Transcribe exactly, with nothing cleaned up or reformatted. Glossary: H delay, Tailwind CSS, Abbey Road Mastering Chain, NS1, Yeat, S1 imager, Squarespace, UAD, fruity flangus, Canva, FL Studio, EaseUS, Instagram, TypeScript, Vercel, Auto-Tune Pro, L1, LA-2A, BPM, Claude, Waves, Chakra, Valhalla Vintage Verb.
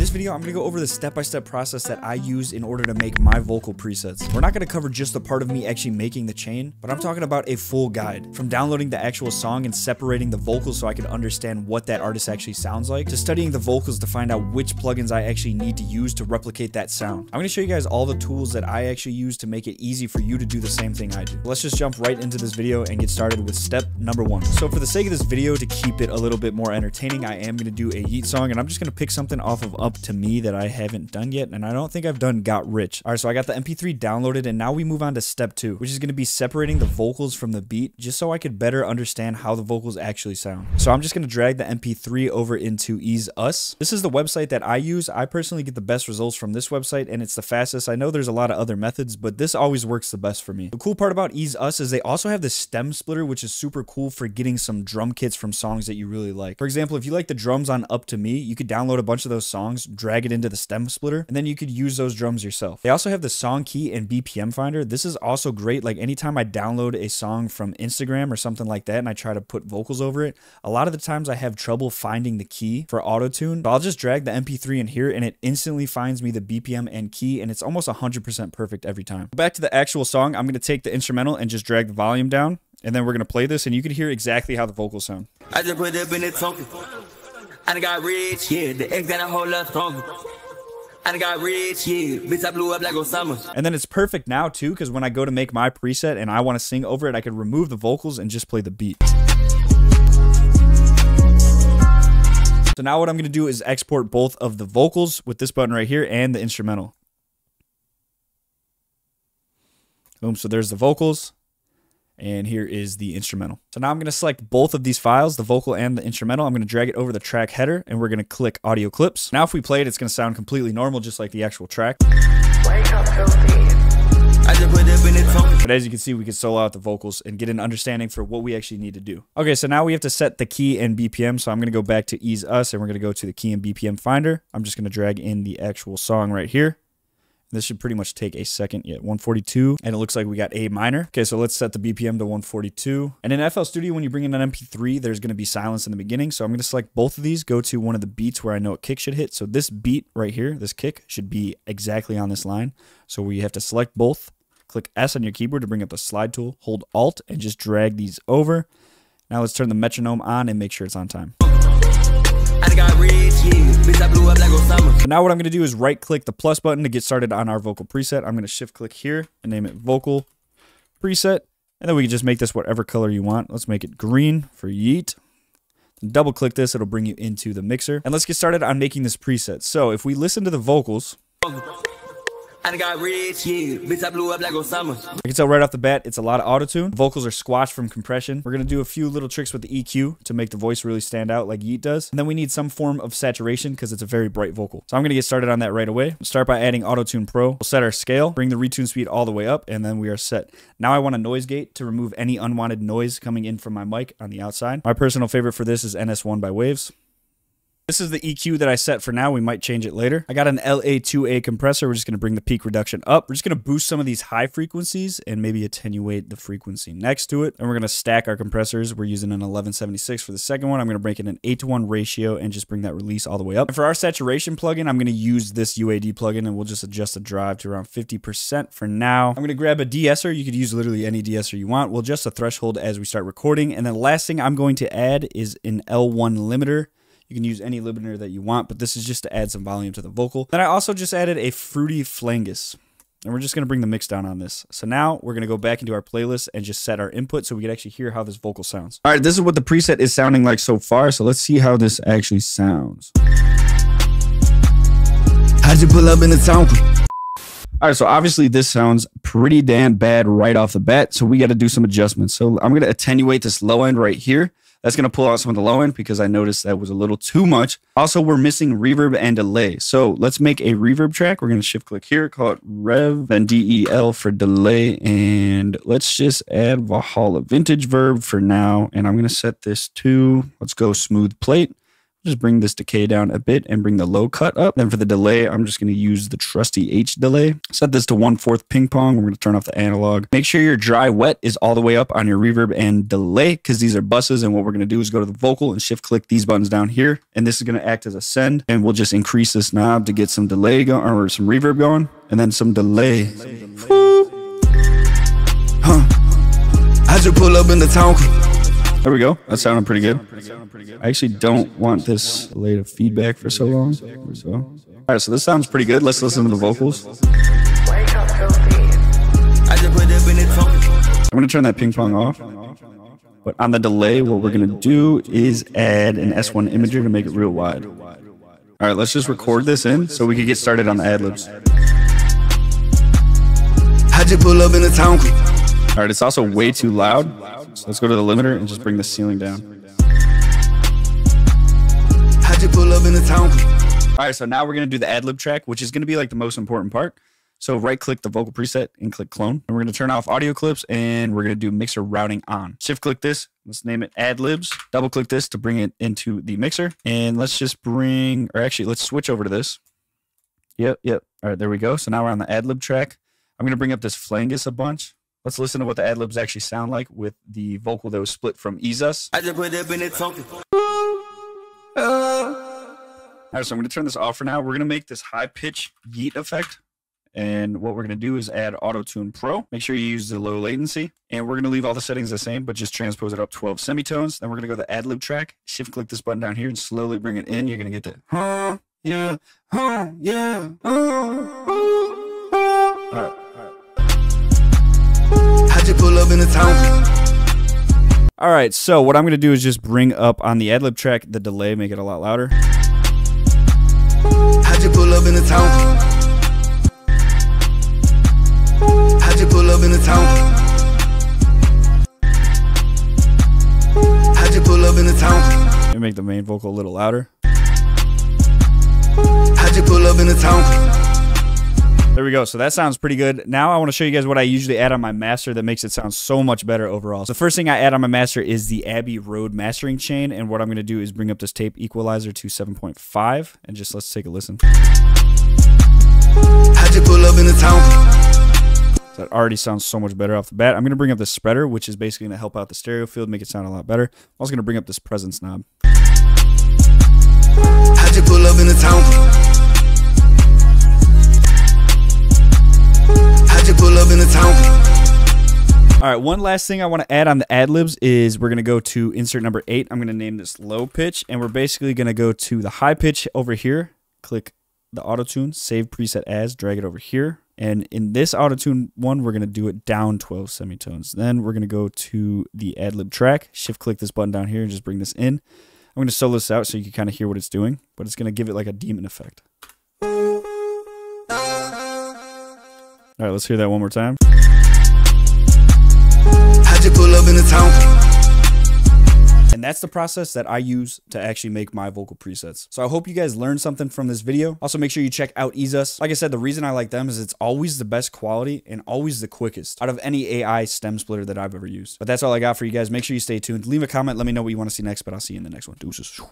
this video, I'm gonna go over the step-by-step process that I use in order to make my vocal presets. We're not gonna cover just the part of me actually making the chain, but I'm talking about a full guide. From downloading the actual song and separating the vocals so I can understand what that artist actually sounds like, to studying the vocals to find out which plugins I actually need to use to replicate that sound. I'm gonna show you guys all the tools that I actually use to make it easy for you to do the same thing I do. Let's just jump right into this video and get started with step number one. So for the sake of this video, to keep it a little bit more entertaining, I am gonna do a Yeat song, and I'm just gonna pick something off of Up To Me that I haven't done yet, and I don't think I've done Got Rich. All right, so I got the M P three downloaded, and now we move on to step two, which is gonna be separating the vocals from the beat, just so I could better understand how the vocals actually sound. So I'm just gonna drag the M P three over into EaseUS. This is the website that I use. I personally get the best results from this website, and it's the fastest. I know there's a lot of other methods, but this always works the best for me. The cool part about EaseUS is they also have the stem splitter, which is super cool for getting some drum kits from songs that you really like. For example, if you like the drums on Up To Me, you could download a bunch of those songs, drag it into the stem splitter, and then you could use those drums yourself. They also have the song key and B P M finder. This is also great. Like anytime I download a song from Instagram or something like that and I try to put vocals over it, a lot of the times I have trouble finding the key for auto-tune. So I'll just drag the M P three in here and it instantly finds me the B P M and key, and it's almost one hundred percent perfect every time. Back to the actual song, I'm going to take the instrumental and just drag the volume down, and then we're going to play this and you can hear exactly how the vocals sound. I just put up in it talking. I done got rich, yeah, the eggs got a whole lot stronger. I done got rich, yeah, bitch, I blew up like Osama. And then it's perfect now too, because when I go to make my preset and I want to sing over it, I can remove the vocals and just play the beat. So now what I'm going to do is export both of the vocals with this button right here and the instrumental. Boom, so there's the vocals. And here is the instrumental. So now I'm going to select both of these files, the vocal and the instrumental. I'm going to drag it over the track header and we're going to click audio clips. Now if we play it, it's going to sound completely normal, just like the actual track. Wake up, but as you can see, we can solo out the vocals and get an understanding for what we actually need to do. Okay, so now we have to set the key and B P M. So I'm going to go back to EaseUS and we're going to go to the key and B P M finder. I'm just going to drag in the actual song right here. This should pretty much take a second. Yeah, one forty-two, and it looks like we got A minor. Okay, so let's set the B P M to one forty-two. And in F L Studio, when you bring in an M P three, there's going to be silence in the beginning. So I'm going to select both of these, go to one of the beats where I know a kick should hit. So this beat right here, this kick should be exactly on this line. So we have to select both, click S on your keyboard to bring up the slide tool, hold Alt, and just drag these over. Now let's turn the metronome on and make sure it's on time. So now what I'm going to do is right click the plus button to get started on our vocal preset. I'm going to shift click here and name it vocal preset. And then we can just make this whatever color you want. Let's make it green for Yeat. Double click this. It'll bring you into the mixer. And let's get started on making this preset. So if we listen to the vocals, I got rich, yeah, bitch, I blew up like Osama. I can tell right off the bat, it's a lot of auto-tune. Vocals are squashed from compression. We're going to do a few little tricks with the E Q to make the voice really stand out like Yeat does. And then we need some form of saturation because it's a very bright vocal. So I'm going to get started on that right away. Start by adding Auto-Tune Pro. We'll set our scale, bring the retune speed all the way up, and then we are set. Now I want a noise gate to remove any unwanted noise coming in from my mic on the outside. My personal favorite for this is N S one by Waves. This is the E Q that I set for now. We might change it later. I got an L A two A compressor. We're just going to bring the peak reduction up. We're just going to boost some of these high frequencies and maybe attenuate the frequency next to it. And we're going to stack our compressors. We're using an eleven seventy-six for the second one. I'm going to break it an eight to one ratio and just bring that release all the way up. And for our saturation plugin, I'm going to use this U A D plugin and we'll just adjust the drive to around fifty percent for now. I'm going to grab a de-esser. You could use literally any de-esser you want. We'll adjust the threshold as we start recording. And then the last thing I'm going to add is an L one limiter. You can use any limiter that you want, but this is just to add some volume to the vocal. Then I also just added a fruity flangus, and we're just going to bring the mix down on this. So now we're going to go back into our playlist and just set our input so we can actually hear how this vocal sounds. All right, this is what the preset is sounding like so far. So let's see how this actually sounds. How'd you pull up in the town? All right, so obviously this sounds pretty damn bad right off the bat, so we got to do some adjustments. So I'm going to attenuate this low end right here. That's going to pull out some of the low end because I noticed that was a little too much. Also, we're missing reverb and delay. So let's make a reverb track. We're going to shift click here, call it Rev, then D E L for delay. And let's just add Valhalla Vintage Verb for now. And I'm going to set this to, let's go smooth plate. Just bring this decay down a bit and bring the low cut up. Then for the delay, I'm just going to use the trusty H delay. Set this to one fourth ping pong. We're going to turn off the analog. Make sure your dry wet is all the way up on your reverb and delay because these are buses. And what we're going to do is go to the vocal and shift click these buttons down here. And this is going to act as a send. And we'll just increase this knob to get some delay going or some reverb going. And then some delay. Huh. How'd you pull up in the town? There we go. That sounded pretty good. I actually don't want this delay to feedback for so long. So. All right, so this sounds pretty good. Let's listen to the vocals. I'm going to turn that ping pong off. But on the delay, what we're going to do is add an S one imager to make it real wide. All right, let's just record this in so we can get started on the ad-libs. How'd you pull up in the town? All right, it's also way too loud. So let's go to the limiter and just bring the ceiling down. How'd you pull up in the town? All right, so now we're going to do the ad-lib track, which is going to be like the most important part. So right-click the vocal preset and click clone. And we're going to turn off audio clips and we're going to do mixer routing on. Shift-click this. Let's name it ad-libs. Double-click this to bring it into the mixer. And let's just bring, or actually, let's switch over to this. Yep, yep. All right, there we go. So now we're on the ad-lib track. I'm going to bring up this flangus a bunch. Let's listen to what the ad-libs actually sound like with the vocal that was split from EaseUS. All right, so I'm going to turn this off for now. We're going to make this high-pitch Yeat effect. And what we're going to do is add Auto-Tune Pro. Make sure you use the low latency. And we're going to leave all the settings the same, but just transpose it up twelve semitones. Then we're going to go to the ad-lib track. Shift-click this button down here and slowly bring it in. You're going to get the... Huh, yeah, huh, yeah, huh, huh, huh. All right. Pull up in the town. All right, so what I'm going to do is just bring up on the ad-lib track the delay, make it a lot louder. How'd you pull up in the town? How'd you pull up in the town? How'd you pull up in the town? And make the main vocal a little louder. How'd you pull up in the town? There we go. So that sounds pretty good. Now I want to show you guys what I usually add on my master that makes it sound so much better overall. So the first thing I add on my master is the Abbey Road Mastering Chain. And what I'm going to do is bring up this tape equalizer to seven point five. And just let's take a listen. How'd you pull up in the town? So that already sounds so much better off the bat. I'm going to bring up the spreader, which is basically going to help out the stereo field, make it sound a lot better. I'm also going to bring up this presence knob. How'd you pull up in the town? Pull up in the town. All right, one last thing I want to add on the ad-libs is we're going to go to insert number eight. I'm going to name this low pitch, and we're basically going to go to the high pitch over here. Click the auto-tune, save preset as, drag it over here. And in this auto-tune one, we're going to do it down twelve semitones. Then we're going to go to the ad-lib track, shift-click this button down here, and just bring this in. I'm going to solo this out so you can kind of hear what it's doing, but it's going to give it like a demon effect. All right, let's hear that one more time. How'd you pull up in the town? And that's the process that I use to actually make my vocal presets. So I hope you guys learned something from this video. Also, make sure you check out EaseUS. Like I said, the reason I like them is it's always the best quality and always the quickest out of any A I stem splitter that I've ever used. But that's all I got for you guys. Make sure you stay tuned. Leave a comment. Let me know what you want to see next, but I'll see you in the next one. Deuces.